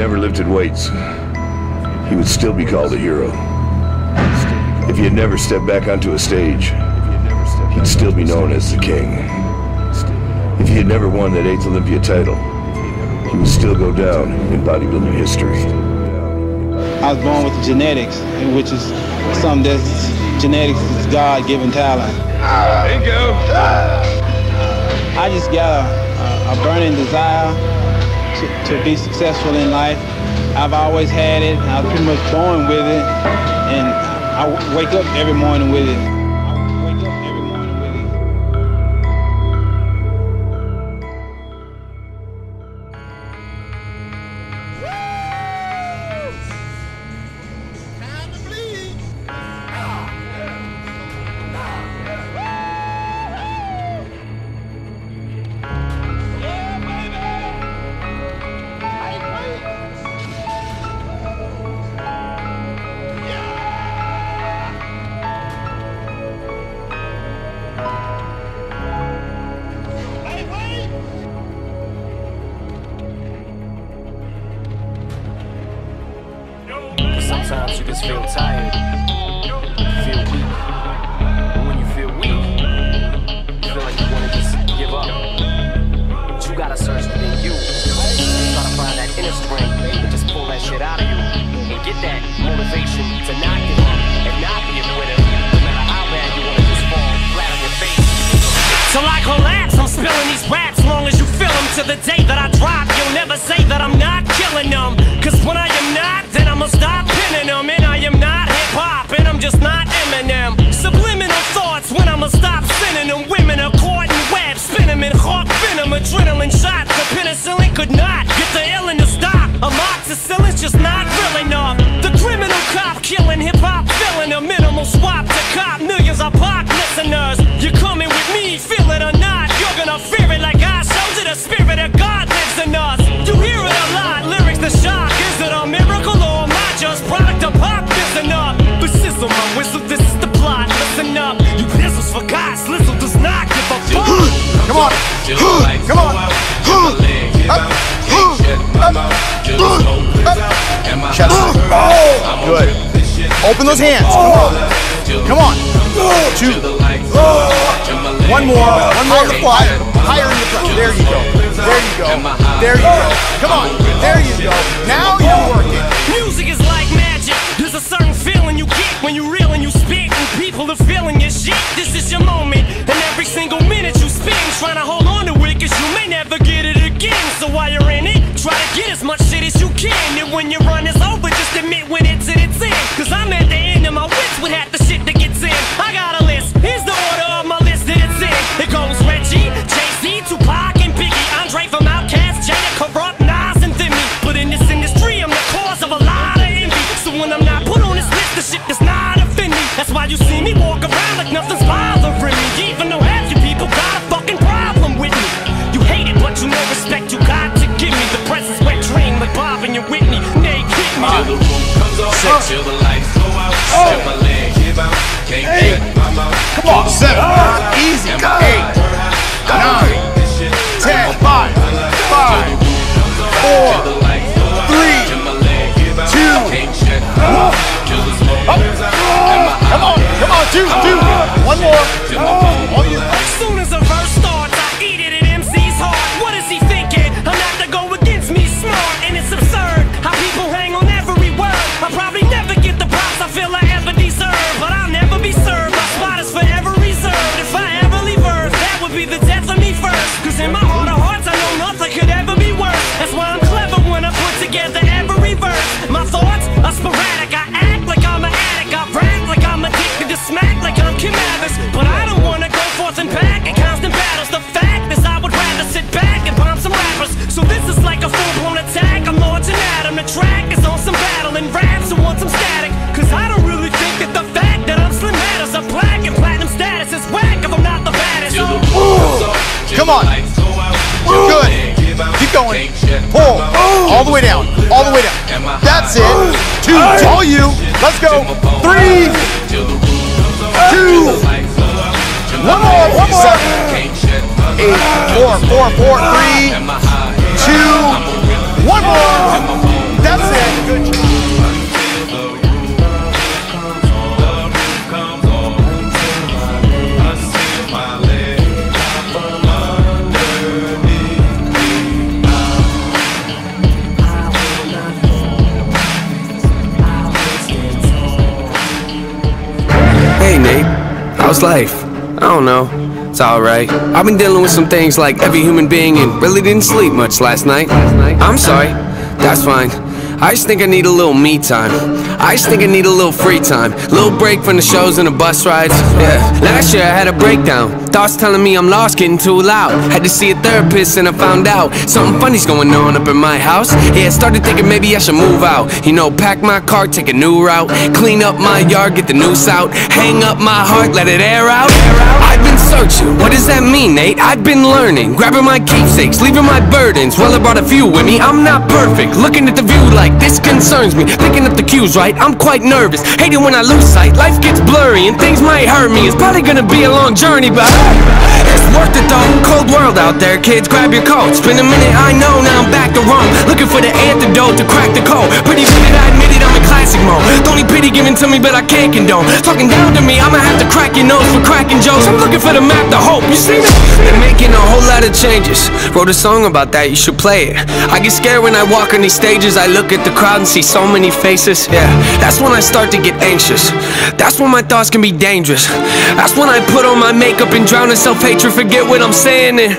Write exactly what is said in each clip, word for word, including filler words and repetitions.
never lifted weights, he would still be called a hero. If he had never stepped back onto a stage, he'd still be known as the king. If he had never won that eighth Olympia title, he would still go down in bodybuilding history. I was born with genetics, which is something that's genetics is God-given talent. There you go. I just got a, a burning desire to, to be successful in life. I've always had it. I was pretty much born with it, and I wake up every morning with it. Sometimes you just feel tired, feel weak. And when you feel weak, you feel like you want to just give up. But you gotta search within you. Try to find that inner strength and just pull that shit out of you. And get that motivation to not give up and not be a quitter. No matter how bad you want to just fall flat on your face. Till I collapse, I'm spilling these raps long as you feel them. To the day that I drop, you'll never say that I'm not killing them. Cause when I am not, then I'ma stop. And I am not hip-hop, and I'm just not Eminem. Subliminal thoughts when I'ma stop sending them. Women are caught in webs, spin them in hawk venom. Adrenaline shots, the penicillin could not get the illin to stop. Amoxicillin's just not real enough. The criminal cop killing hip-hop, filling a minimal swap to cop. Millions are pop listeners. You're coming with me, feel it or not. You're gonna fear it like I showed you. The spirit of God lives in us. You hear it a lot, lyrics to shock. Is it a miracle or am I just proud? My whistle, this is the plot, listen up. You pistols for guys, Lizzle does not give a fuck. Come on, come on, good, open those hands, come on, two, one more, one more to fly, higher in the front, there you go, there you go, there you go, come on, there you go, now you're working. Music is like magic, there's a certain feeling you get when you reel and you spit and people are feeling your shit. This is your moment, and every single minute you spend trying to hold on to it, cause you may never get it again. So while you're in it, try to get as much shit as you can. And when your run is over, just admit when it's in its end. Cause I'm at the end of my wits with half the shit that gets in. I got a list, here's the order of my list that it's in. It goes Reggie, Jay-Z, Tupac and Biggie, Andre from Outkast, Jada, Corrupt, Nas and Demi. But in this industry, I'm the cause of a lot of envy. So when I'm not put on this list, the shit that's not offending. That's why you see me walk around like nothing's bothering me. Even though half you people got a fucking problem with me. You hate it, but you know respect you got to give me. The present's wet dream like Bob and your Whitney. Nay, kick me. Till the room comes off, till the lights go out, and my leg give out. Can't get my mouth. Come on, seven, easy, eight, nine, ten, five, five, four, three, two, one. Come on, come on, dude, dude. One more. Oh, yeah. As soon as a verse starts, I eat it at M C's heart. What is he thinking? I'm not to go against me, smart, and it's absurd how people hang on every word. I probably never get the props I feel I ever deserve, but I'll never be served. My spot is forever reserved. If I ever leave Earth, that would be the death of me first. Cause in my heart of hearts, I know nothing could ever be worse. That's why I'm clever when I put together every verse. My thoughts are sporadic. I act like I'm an addict. I brag like I'm addicted to smack like I'm Kim Avis. But I don't wanna go forth and back in constant battles. The fact is I would rather sit back and bomb some rappers. So this is like a full-blown attack. I'm launching at him. The track is on some battle and raps who want some static. Cause I don't really think that the fact that I'm slim matters. I'm black and platinum status is whack if I'm not the baddest. So come on. Ooh. Good. Keep going. Pull. All the way down. All the way down. That's it. Two. It's all you. Let's go. Three. Two. One more. One more. Eight. Four. Four. Four. Three. Two. One more. Nate. How's life? I don't know. It's alright. I've been dealing with some things like every human being and really didn't sleep much last night. I'm sorry. That's fine. I just think I need a little me time. I just think I need a little free time. Little break from the shows and the bus rides. Yeah. Last year I had a breakdown. Thoughts telling me I'm lost, getting too loud. Had to see a therapist and I found out something funny's going on up in my house. Yeah, I started thinking maybe I should move out. You know, pack my car, take a new route. Clean up my yard, get the noose out. Hang up my heart, let it air out. I've been searching. What does that mean, Nate? I've been learning. Grabbing my keepsakes, leaving my burdens. Well, I brought a few with me. I'm not perfect. Looking at the view like this concerns me, picking up the cues right, I'm quite nervous, hating when I lose sight, life gets blurry and things might hurt me, it's probably gonna be a long journey, but hey, it's worth it though, cold world out there kids, grab your coat, spend a minute, I know now I'm back to Rome, looking for the antidote to crack the code, pretty minute I admit it, I'm in classic mode, don't need pity given to me but I can't condone, talking down to me, I'ma have to crack your nose for cracking jokes, I'm looking for the map to hope, you see me? Been making a whole lot of changes, wrote a song about that, you should play it, I get scared when I walk on these stages, I look at the crowd and see so many faces. Yeah, that's when I start to get anxious. That's when my thoughts can be dangerous. That's when I put on my makeup and drown in self-hatred. Forget what I'm saying and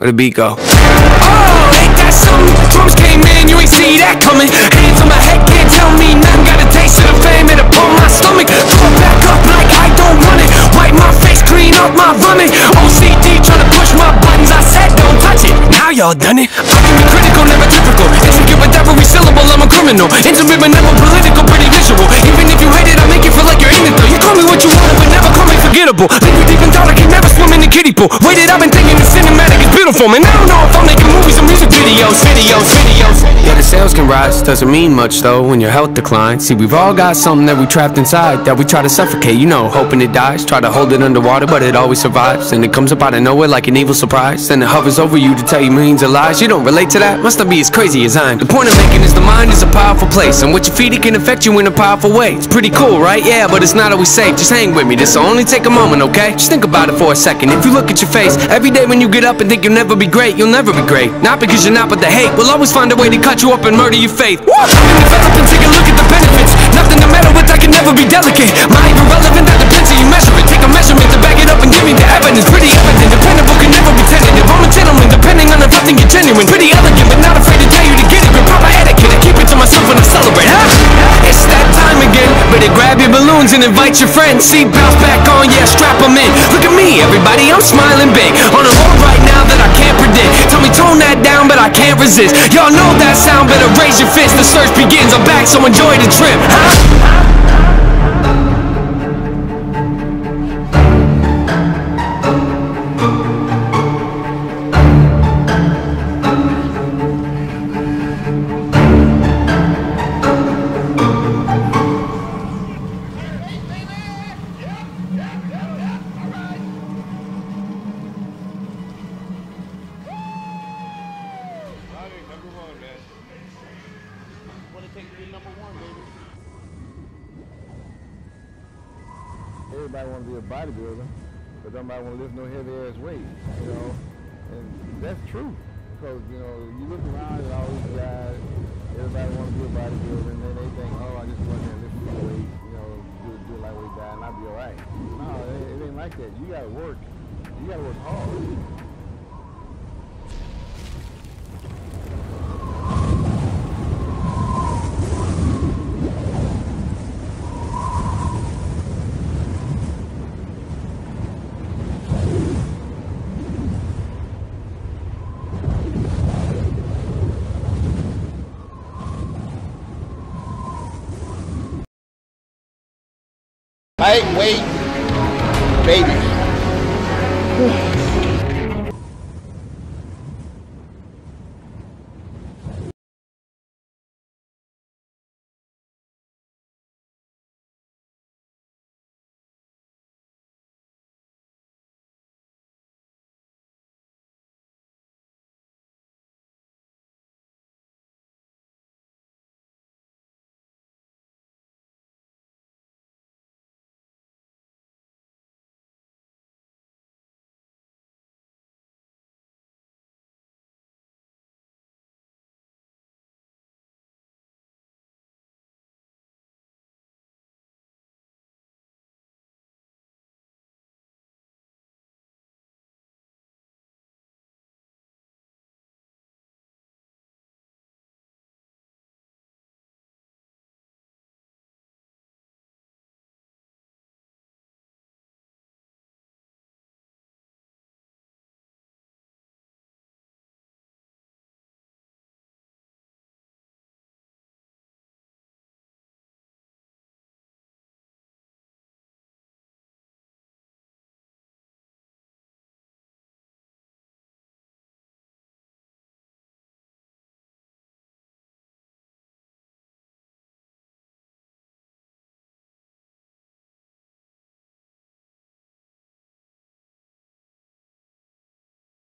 where the beat go? Oh, ain't that something? Drums came in, you ain't see that coming. Hands on my head, can't tell me nothing. Got a taste of the fame and upon my stomach. Throw it back up like I don't want it. Wipe my face, clean up my vomit. O C D trying to push my buttons. I said don't touch it. Now y'all done it. I can be critical, never typical. Intricate with every syllable, I'm a criminal. Intimate but never political, pretty visual. Even if you hate it, I make it feel like you're in it though. You call me what you wanted, but never call me forgettable. Leave you deep in thought, I can never swim in the kiddie pool. Waited, I've been thinking the cinematic is beautiful. Man, I don't know if I'm making movies or music videos. Videos, videos. Yeah, the sales can rise, doesn't mean much though when your health declines. See, we've all got something that we trapped inside that we try to suffocate, you know, hoping it dies. Try to hold it underwater, but it always survives. And it comes up out of nowhere like an evil surprise. Then it hovers over you to tell you millions of lies. You don't relate to that? Must not be as crazy as I am. The point I'm making is the mind is a powerful place, and what you feed it can affect you in a powerful way. It's pretty cool, right? Yeah, but it's not always safe. Just hang with me, this'll only take a moment, okay? Just think about it for a second. If you look at your face every day when you get up and think you'll never be great, you'll never be great. Not because you're not, but the hate will always find a way to cut you up and murder your faith. Woo! I'm in the fence up and take a look at the benefits. Nothing to meddle with, I can never be delicate. My irrelevant, that depends how you measure it. Take a measurement to back it up and give me the evidence. Pretty evident, dependable, can never be tentative. I'm a gentleman, depending on if I think you're genuine. Pretty elegant, but not afraid to tell you to get it. Report my etiquette, I keep it to myself when I celebrate. Huh? It's that time again. Better grab your balloons and invite your friends. See, bounce back on, yeah, strap them in. Look at me, everybody, I'm smiling big. On a road right now that I can't predict. Tell me, tone that down, but I can't resist. Y'all know that sound, better raise your fist. The search begins, I'm back, so enjoy the trip. Huh? Everybody want to be a bodybuilder, but nobody want to lift no heavy-ass weight, you know, and that's true, because, you know, you look around at all these guys, everybody want to be a bodybuilder, and then they think, oh, I just want to lift my weight, you know, do, do it like we die, and I'll be all right. No, it, it ain't like that. You got to work. You got to work hard. Lightweight baby.